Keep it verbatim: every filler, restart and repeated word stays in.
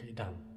Okay, done.